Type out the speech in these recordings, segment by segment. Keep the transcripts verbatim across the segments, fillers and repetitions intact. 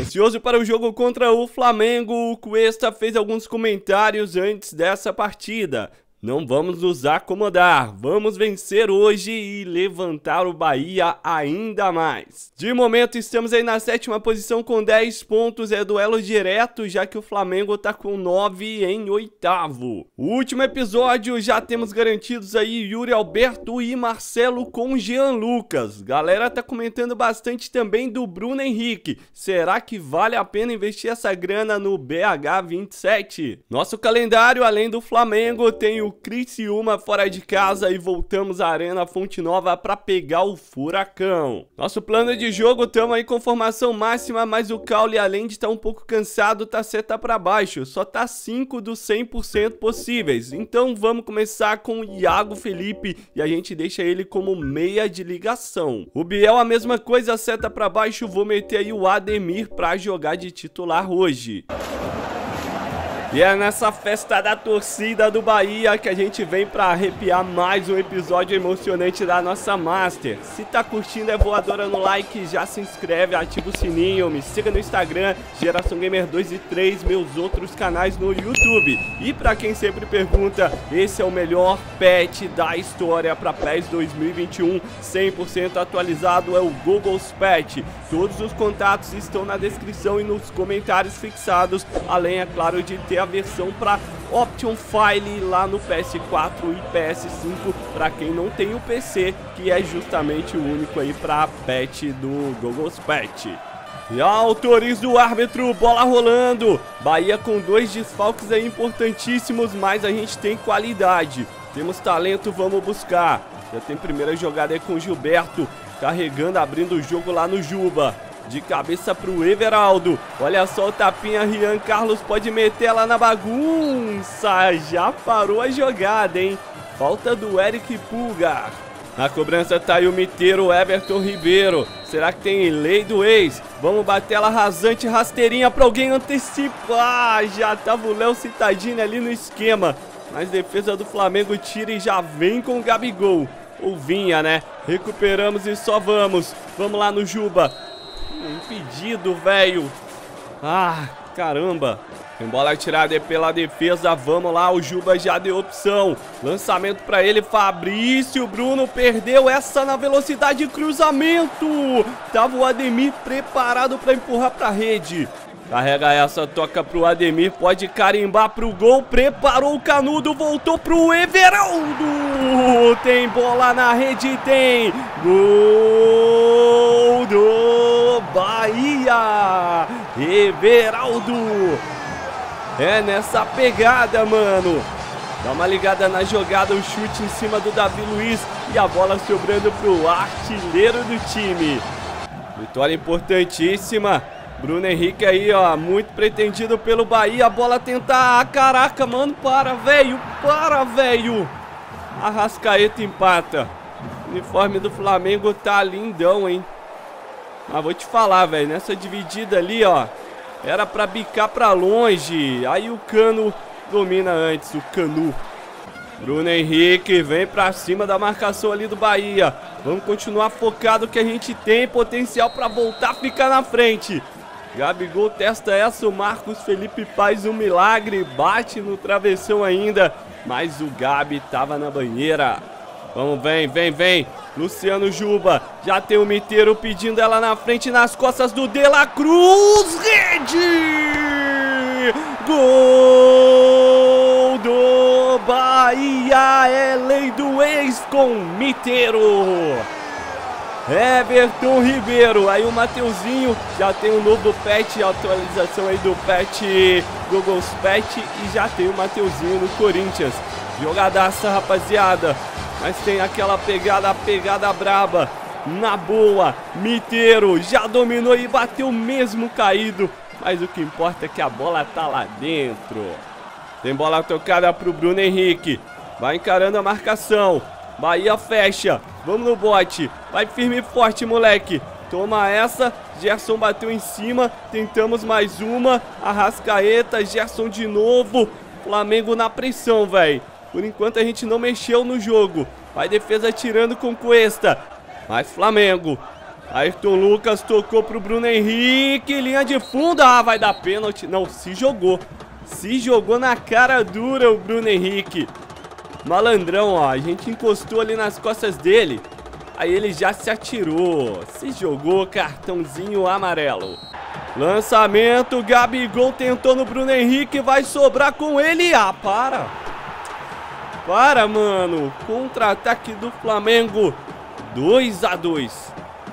Ansioso para o jogo contra o Flamengo, o Cuesta fez alguns comentários antes dessa partida. Não vamos nos acomodar, vamos vencer hoje e levantar o Bahia ainda mais. De momento estamos aí na sétima posição com dez pontos, é duelo direto, já que o Flamengo tá com nove em oitavo. O último episódio já temos garantidos aí Yuri Alberto e Marcelo com Jean Lucas. Galera tá comentando bastante também do Bruno Henrique, será que vale a pena investir essa grana no B H vinte e sete? Nosso calendário, além do Flamengo, tem o Criciúma fora de casa e voltamos à Arena Fonte Nova para pegar o Furacão. Nosso plano de jogo, estamos aí com formação máxima, mas o Cauly, além de estar tá um pouco cansado, tá seta para baixo, só tá cinco dos cem por cento possíveis. Então vamos começar com o Iago Felipe e a gente deixa ele como meia de ligação. O Biel, a mesma coisa, seta para baixo, vou meter aí o Ademir para jogar de titular hoje. E é nessa festa da torcida do Bahia que a gente vem pra arrepiar mais um episódio emocionante da nossa Master. Se tá curtindo, é voadora no like, já se inscreve, ativa o sininho, me siga no Instagram, Geração Gamer dois e três, meus outros canais no YouTube. E pra quem sempre pergunta, esse é o melhor patch da história pra PES dois mil e vinte e um, cem por cento atualizado, é o Google's Patch. Todos os contatos estão na descrição e nos comentários fixados, além, é claro, de ter a versão para Option File lá no P S quatro e P S cinco para quem não tem o P C, que é justamente o único aí para patch do Google's Patch. E autoriza o árbitro, bola rolando. Bahia com dois desfalques aí importantíssimos, mas a gente tem qualidade, temos talento, vamos buscar. Já tem primeira jogada aí com o Gilberto, carregando, abrindo o jogo lá no Juba. De cabeça pro Everaldo, olha só o tapinha, Rian Carlos pode meter lá na bagunça, já parou a jogada, hein? Falta do Eric Pulgar. Na cobrança tá aí o miteiro Everton Ribeiro, será que tem lei do ex? Vamos bater ela rasante, rasteirinha pra alguém antecipar, já tava o Léo Cittadini ali no esquema, mas defesa do Flamengo tira e já vem com o Gabigol, ou vinha, né? Recuperamos e só vamos, vamos lá no Juba. Impedido, velho. Ah, caramba. Tem bola tirada pela defesa. Vamos lá, o Juba já deu opção. Lançamento pra ele, Fabrício. Bruno perdeu essa na velocidade de cruzamento. Tava o Ademir preparado pra empurrar pra rede. Carrega essa, toca pro Ademir, pode carimbar pro gol, preparou o canudo, voltou pro Everaldo. Tem bola na rede, tem gol do Bahia, Everaldo. É nessa pegada, mano. Dá uma ligada na jogada, o chute em cima do Davi Luiz e a bola sobrando pro artilheiro do time. Vitória importantíssima. Bruno Henrique aí, ó, muito pretendido pelo Bahia, a bola tentar, ah, caraca, mano, para, velho, para, velho. Arrascaeta empata. O uniforme do Flamengo tá lindão, hein. Mas vou te falar, velho, nessa dividida ali, ó, era pra bicar pra longe, aí o Cano domina antes, o Canu. Bruno Henrique vem pra cima da marcação ali do Bahia. Vamos continuar focado que a gente tem potencial pra voltar, ficar na frente. Gabigol testa essa, o Marcos Felipe faz um milagre, bate no travessão ainda, mas o Gabi tava na banheira. Vamos, vem, vem, vem, Luciano Juba, já tem o miteiro pedindo ela na frente, nas costas do De La Cruz, rede! Gol do Bahia, é lei do ex com o miteiro! Everton Ribeiro, aí o Mateuzinho já tem um novo patch, atualização aí do patch Google's Patch, e já tem o Mateuzinho no Corinthians. Jogadaça, rapaziada, mas tem aquela pegada, pegada braba, na boa, miteiro, já dominou e bateu mesmo caído, mas o que importa é que a bola tá lá dentro. Tem bola tocada pro Bruno Henrique, vai encarando a marcação, Bahia fecha, vamos no bote, vai firme e forte, moleque, toma essa, Gerson bateu em cima, tentamos mais uma, Arrascaeta, Gerson de novo, Flamengo na pressão, velho, por enquanto a gente não mexeu no jogo, vai defesa tirando com Cuesta, mas Flamengo, Ayrton Lucas tocou pro Bruno Henrique, linha de fundo, ah, vai dar pênalti, não, se jogou, se jogou na cara dura o Bruno Henrique, malandrão, ó, a gente encostou ali nas costas dele, aí ele já se atirou, se jogou, cartãozinho amarelo. Lançamento, Gabigol tentou no Bruno Henrique, vai sobrar com ele, ah, para, para, mano, contra-ataque do Flamengo, dois a dois.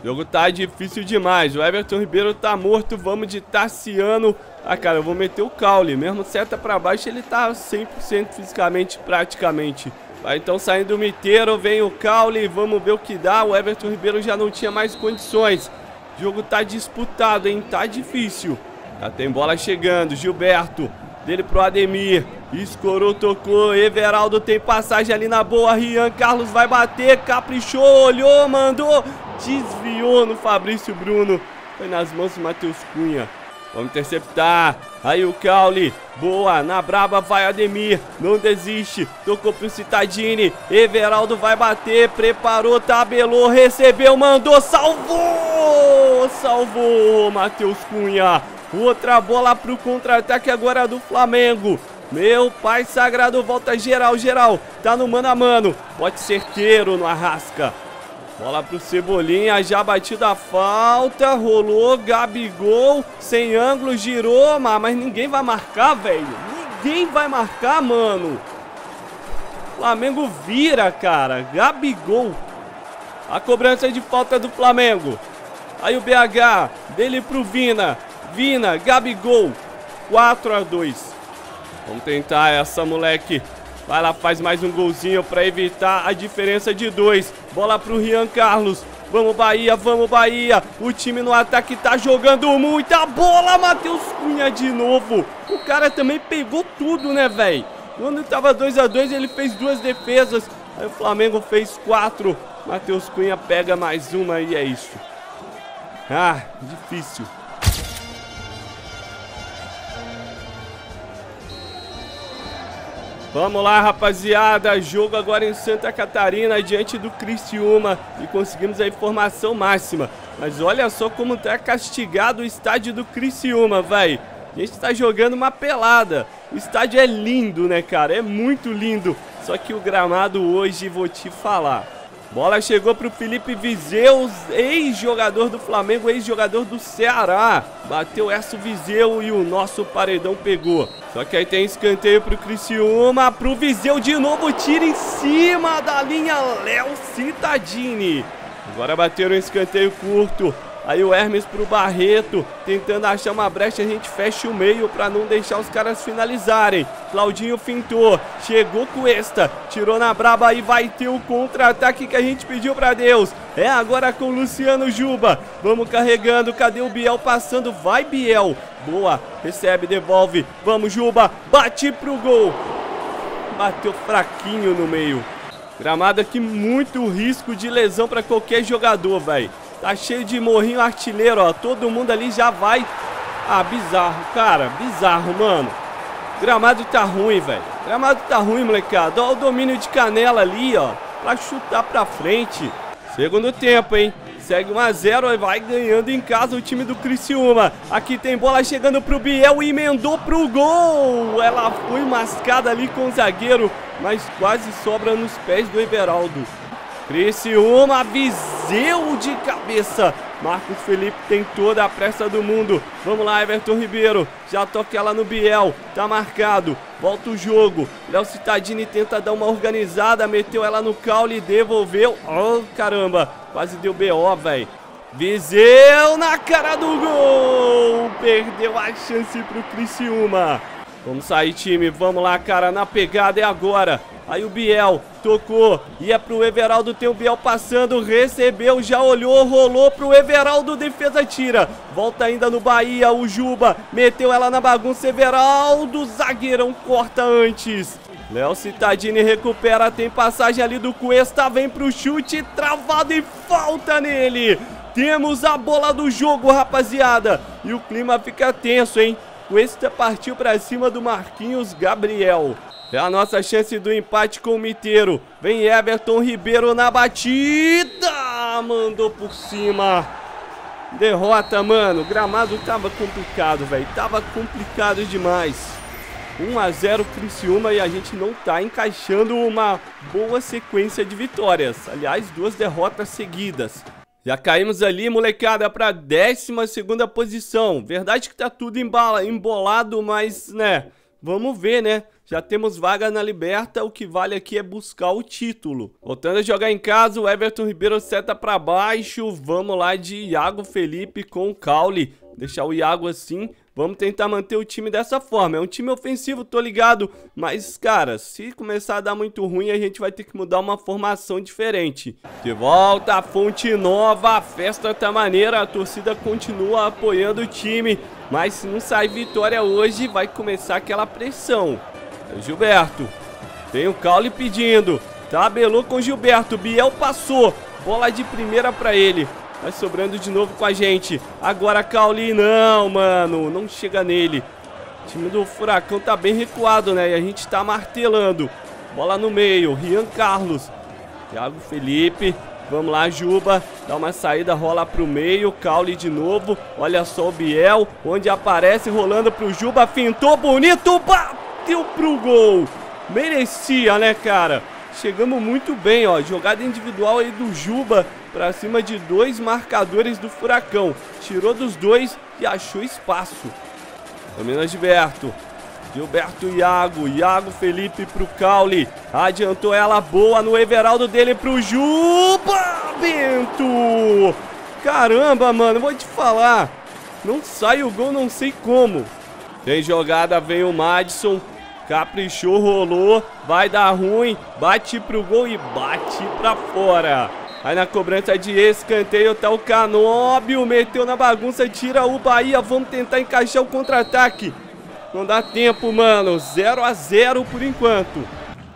O jogo tá difícil demais, o Everton Ribeiro tá morto, vamos de Tarciano. Ah, cara, eu vou meter o Cauly, mesmo seta pra baixo, ele tá cem por cento fisicamente, praticamente. Vai então saindo o Miteiro, vem o Cauly, vamos ver o que dá. O Everton Ribeiro já não tinha mais condições. O jogo tá disputado, hein, tá difícil. Já tem bola chegando, Gilberto, dele pro Ademir. Escorou, tocou, Everaldo tem passagem ali na boa, Rian Carlos vai bater, caprichou, olhou, mandou, desviou no Fabrício Bruno, foi nas mãos do Matheus Cunha. Vamos interceptar, aí o Cauly, boa, na braba vai Ademir, não desiste, tocou pro Cittadini, Everaldo vai bater, preparou, tabelou, recebeu, mandou, salvou, salvou Matheus Cunha. Outra bola pro contra-ataque agora do Flamengo. Meu pai sagrado, volta geral, geral, tá no mano a mano, pode ser certeiro no Arrasca. Bola pro Cebolinha, já batida a falta, rolou, Gabigol, sem ângulo, girou, mas ninguém vai marcar, velho, ninguém vai marcar, mano. Flamengo vira, cara, Gabigol, a cobrança de falta do Flamengo. Aí o B H, dele pro Vina, Vina, Gabigol, quatro a dois. Vamos tentar essa, moleque. Vai lá, faz mais um golzinho para evitar a diferença de dois. Bola pro Rian Carlos. Vamos, Bahia, vamos, Bahia. O time no ataque tá jogando muita bola. Matheus Cunha de novo. O cara também pegou tudo, né, velho? Quando tava dois a dois, ele fez duas defesas. Aí o Flamengo fez quatro. Matheus Cunha pega mais uma e é isso. Ah, difícil. Vamos lá, rapaziada, jogo agora em Santa Catarina, diante do Criciúma, e conseguimos a informação máxima. Mas olha só como tá castigado o estádio do Criciúma, véi. A gente tá jogando uma pelada. O estádio é lindo, né, cara? É muito lindo. Só que o gramado hoje, vou te falar. Bola chegou pro Felipe Vizeu, ex-jogador do Flamengo, ex-jogador do Ceará. Bateu essa o Vizeu e o nosso paredão pegou. Só que aí tem escanteio pro Criciúma, pro Vizeu de novo, tira em cima da linha, Léo Cittadini. Agora bateram um escanteio curto, aí o Hermes pro Barreto, tentando achar uma brecha, a gente fecha o meio pra não deixar os caras finalizarem. Claudinho fintou, chegou Cuesta, tirou na braba e vai ter o contra-ataque que a gente pediu pra Deus. É agora com o Luciano Juba, vamos carregando, cadê o Biel passando, vai Biel, boa, recebe, devolve, vamos Juba, bate pro gol, bateu fraquinho no meio. Gramado aqui, muito risco de lesão pra qualquer jogador, velho. Tá cheio de morrinho artilheiro, ó, todo mundo ali já vai. Ah, bizarro, cara, bizarro, mano. Gramado tá ruim, velho. Gramado tá ruim, molecada. Ó o domínio de canela ali, ó, pra chutar pra frente. Segundo tempo, hein. Segue um a zero e vai ganhando em casa o time do Criciúma. Aqui tem bola chegando pro Biel e emendou pro gol. Ela foi mascada ali com o zagueiro, mas quase sobra nos pés do Everaldo. Criciúma, Vizeu de cabeça. Marcos Felipe tem toda a pressa do mundo. Vamos lá, Everton Ribeiro. Já toca ela no Biel. Tá marcado. Volta o jogo. Léo Cittadini tenta dar uma organizada. Meteu ela no Cauly e devolveu. Oh, caramba. Quase deu B O, velho. Vizeu na cara do gol. Perdeu a chance pro Criciúma. Vamos sair, time. Vamos lá, cara. Na pegada é agora. Aí o Biel tocou, ia pro Everaldo, tem o Biel passando, recebeu, já olhou, rolou pro Everaldo, defesa tira. Volta ainda no Bahia, o Juba, meteu ela na bagunça, Everaldo, zagueirão corta antes. Léo Cittadini recupera, tem passagem ali do Cuesta, vem pro chute, travado e falta nele. Temos a bola do jogo, rapaziada, e o clima fica tenso, hein? Cuesta partiu pra cima do Marquinhos Gabriel. É a nossa chance do empate com o Miteiro. Vem Everton Ribeiro na batida. Juba mandou por cima. Derrota, mano. O gramado tava complicado, velho. Tava complicado demais. um a zero Criciúma e a gente não tá encaixando uma boa sequência de vitórias. Aliás, duas derrotas seguidas. Já caímos ali, molecada, pra décima segunda posição. Verdade que tá tudo embala, embolado, mas, né, vamos ver, né? Já temos vaga na Liberta, o que vale aqui é buscar o título. Voltando a jogar em casa, o Everton Ribeiro seta pra baixo. Vamos lá de Iago Felipe com o Cauly. Deixar o Iago assim. Vamos tentar manter o time dessa forma. É um time ofensivo, tô ligado. Mas, cara, se começar a dar muito ruim, a gente vai ter que mudar uma formação diferente. De volta a Fonte Nova. A festa tá maneira. A torcida continua apoiando o time. Mas se não sair vitória hoje, vai começar aquela pressão. É o Gilberto. Tem o Cauly pedindo. Tabelou com o Gilberto. Biel passou. Bola de primeira pra ele. Vai sobrando de novo com a gente. Agora Cauly, não, mano. Não chega nele. O time do Furacão tá bem recuado, né? E a gente tá martelando. Bola no meio. Rian Carlos. Iago Felipe. Vamos lá, Juba. Dá uma saída, rola pro meio. Cauly de novo. Olha só o Biel. Onde aparece, rolando pro Juba. Fintou, bonito. Bateu pro gol. Merecia, né, cara? Chegamos muito bem, ó. Jogada individual aí do Juba. Pra cima de dois marcadores do Furacão. Tirou dos dois e achou espaço. Domina Gilberto. Gilberto Iago. Iago Felipe pro Cauly. Adiantou ela boa no Everaldo dele pro Juba. Bento. Caramba, mano. Vou te falar. Não sai o gol, não sei como. Tem jogada, vem o Madison. Caprichou, rolou. Vai dar ruim. Bate pro gol e bate pra fora. Aí na cobrança de escanteio tá o Canóbio, meteu na bagunça, tira o Bahia, vamos tentar encaixar o contra-ataque. Não dá tempo, mano, zero a zero por enquanto.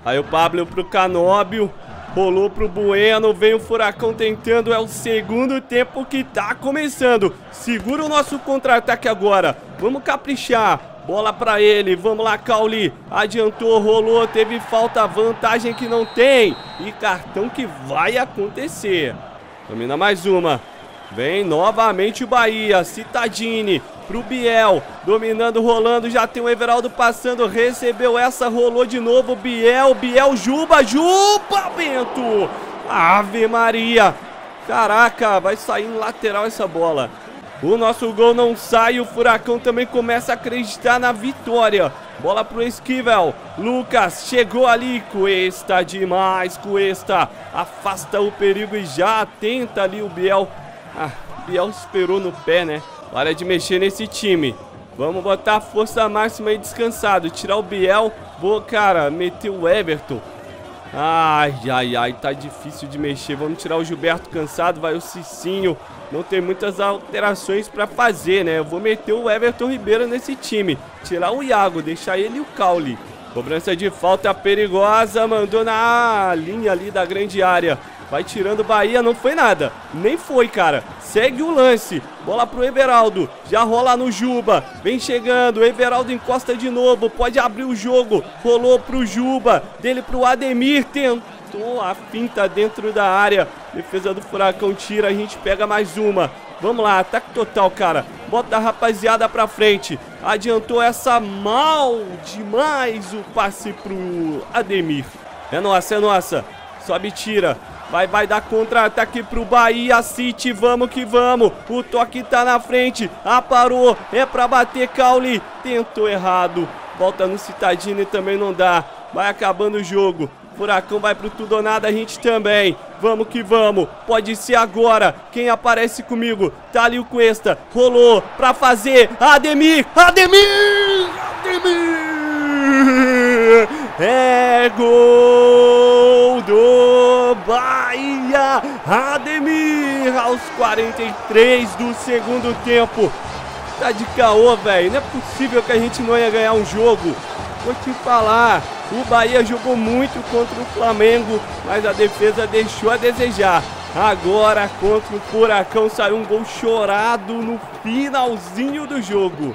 Aí o Pablo pro Canóbio, rolou pro Bueno, vem o Furacão tentando, é o segundo tempo que tá começando. Segura o nosso contra-ataque agora, vamos caprichar. Bola pra ele, vamos lá, Cauly. Adiantou, rolou, teve falta, vantagem que não tem. E cartão que vai acontecer. Domina mais uma. Vem novamente o Bahia, Cittadini pro Biel. Dominando, rolando, já tem o Everaldo passando. Recebeu essa, rolou de novo. Biel, Biel, Juba, Juba, Bento. Ave Maria. Caraca, vai sair em lateral essa bola. O nosso gol não sai, o Furacão também começa a acreditar na vitória. Bola pro Esquivel, Lucas chegou ali, Cuesta demais, Cuesta afasta o perigo e já tenta ali o Biel. Ah, Biel esperou no pé, né? Hora de mexer nesse time. Vamos botar a força máxima aí descansado, tirar o Biel, boa cara, meteu o Everton. Ai, ai, ai, tá difícil de mexer. Vamos tirar o Gilberto cansado, vai o Cicinho. Não tem muitas alterações pra fazer, né? Eu vou meter o Everton Ribeiro nesse time. Tirar o Iago, deixar ele e o Cauly. Cobrança de falta perigosa, mandou na linha ali da grande área. Vai tirando o Bahia, não foi nada. Nem foi, cara. Segue o lance. Bola pro Everaldo. Já rola no Juba. Vem chegando. Everaldo encosta de novo. Pode abrir o jogo. Rolou pro Juba. Dele pro Ademir. Tentou a finta dentro da área. Defesa do Furacão tira. A gente pega mais uma. Vamos lá. Ataque total, cara. Bota a rapaziada pra frente. Adiantou essa mal demais. O passe pro Ademir. É nossa, é nossa. Sobe e tira. Vai, vai dar contra-ataque pro Bahia City, vamos que vamos. O toque tá na frente, aparou, é pra bater, Cauly. Tentou errado, volta no Cittadini também não dá. Vai acabando o jogo, Furacão vai pro tudo ou nada, a gente também. Vamos que vamos, pode ser agora. Quem aparece comigo? Tá ali o Cuesta, rolou pra fazer. Ademir, Ademir, Ademir. É gol do Bahia, Ademir, aos quarenta e três do segundo tempo. Tá de caô, velho, não é possível que a gente não ia ganhar um jogo. Vou te falar, o Bahia jogou muito contra o Flamengo, mas a defesa deixou a desejar. Agora contra o Furacão saiu um gol chorado no finalzinho do jogo.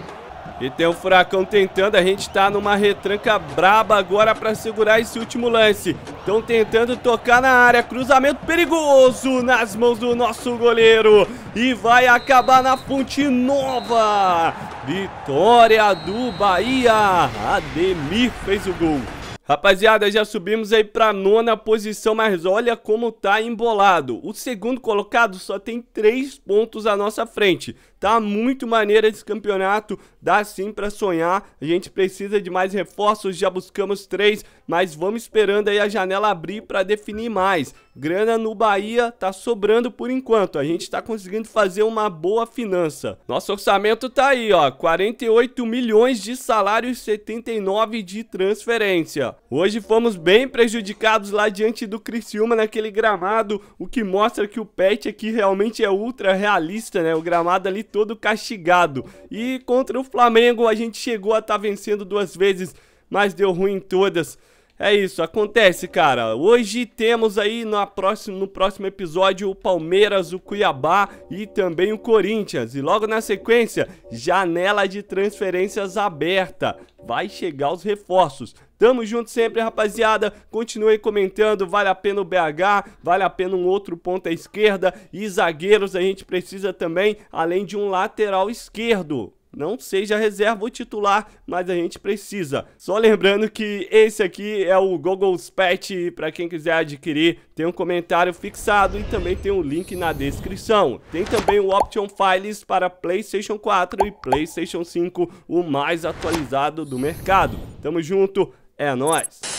E tem o Furacão tentando, a gente tá numa retranca braba agora pra segurar esse último lance. Estão tentando tocar na área, cruzamento perigoso nas mãos do nosso goleiro. E vai acabar na Fonte Nova. Vitória do Bahia, Ademir fez o gol. Rapaziada, já subimos aí pra nona posição, mas olha como tá embolado. O segundo colocado só tem três pontos à nossa frente. Tá muito maneiro esse campeonato, dá sim pra sonhar. A gente precisa de mais reforços, já buscamos três, mas vamos esperando aí a janela abrir pra definir mais. Grana no Bahia tá sobrando por enquanto, a gente tá conseguindo fazer uma boa finança. Nosso orçamento tá aí, ó, quarenta e oito milhões de salário e setenta e nove de transferência. Hoje fomos bem prejudicados lá diante do Criciúma naquele gramado, o que mostra que o patch aqui realmente é ultra realista, né? O gramado ali todo castigado. E contra o Flamengo a gente chegou a estar vencendo duas vezes, mas deu ruim em todas. É isso, acontece, cara. Hoje temos aí na próxima, no próximo episódio o Palmeiras, o Cuiabá e também o Corinthians. E logo na sequência, janela de transferências aberta. Vai chegar os reforços. Tamo junto sempre, rapaziada. Continue comentando, vale a pena o B H, vale a pena um outro ponta esquerda. E zagueiros a gente precisa também, além de um lateral esquerdo. Não seja reserva ou titular, mas a gente precisa. Só lembrando que esse aqui é o Google's Patch, para quem quiser adquirir, tem um comentário fixado e também tem um link na descrição. Tem também o Option Files para PlayStation quatro e PlayStation cinco, o mais atualizado do mercado. Tamo junto, é nóis!